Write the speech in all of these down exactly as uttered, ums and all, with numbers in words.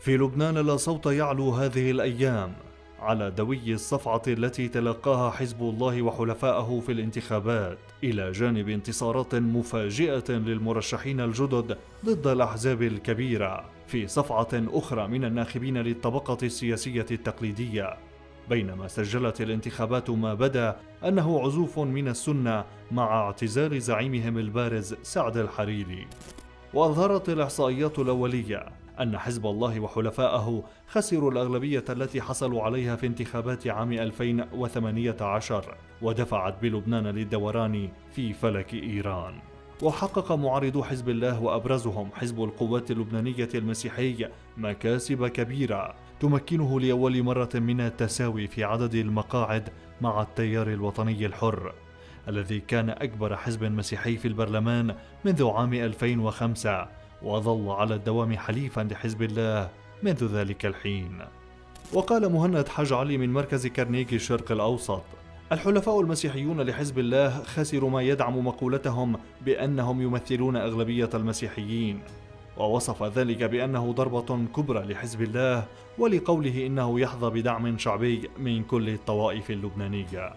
في لبنان لا صوت يعلو هذه الأيام على دوي الصفعة التي تلقاها حزب الله وحلفائه في الانتخابات، إلى جانب انتصارات مفاجئة للمرشحين الجدد ضد الأحزاب الكبيرة في صفعة أخرى من الناخبين للطبقة السياسية التقليدية، بينما سجلت الانتخابات ما بدا أنه عزوف من السنة مع اعتزال زعيمهم البارز سعد الحريري. وأظهرت الإحصائيات الأولية أن حزب الله وحلفائه خسروا الأغلبية التي حصلوا عليها في انتخابات عام ألفين وثمانية عشر، ودفعت بلبنان للدوران في فلك إيران. وحقق معارضو حزب الله وأبرزهم حزب القوات اللبنانية المسيحي مكاسب كبيرة تمكنه لأول مرة من التساوي في عدد المقاعد مع التيار الوطني الحر، الذي كان أكبر حزب مسيحي في البرلمان منذ عام ألفين وخمسة، وظل على الدوام حليفا لحزب الله منذ ذلك الحين. وقال مهند حاج علي من مركز كارنيجي الشرق الأوسط: الحلفاء المسيحيون لحزب الله خسروا ما يدعم مقولتهم بأنهم يمثلون أغلبية المسيحيين، ووصف ذلك بأنه ضربة كبرى لحزب الله ولقوله إنه يحظى بدعم شعبي من كل الطوائف اللبنانية.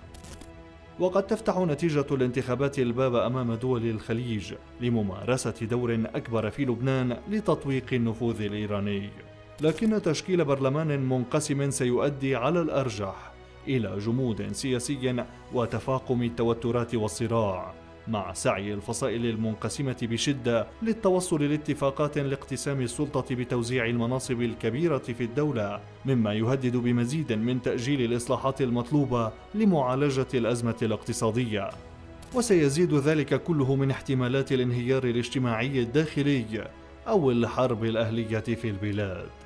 وقد تفتح نتيجة الانتخابات الباب أمام دول الخليج لممارسة دور أكبر في لبنان لتطويق النفوذ الإيراني، لكن تشكيل برلمان منقسم سيؤدي على الأرجح إلى جمود سياسي وتفاقم التوترات والصراع، مع سعي الفصائل المنقسمة بشدة للتوصل لاتفاقات لاقتسام السلطة بتوزيع المناصب الكبيرة في الدولة، مما يهدد بمزيد من تأجيل الإصلاحات المطلوبة لمعالجة الأزمة الاقتصادية. وسيزيد ذلك كله من احتمالات الانهيار الاجتماعي الداخلي أو الحرب الأهلية في البلاد.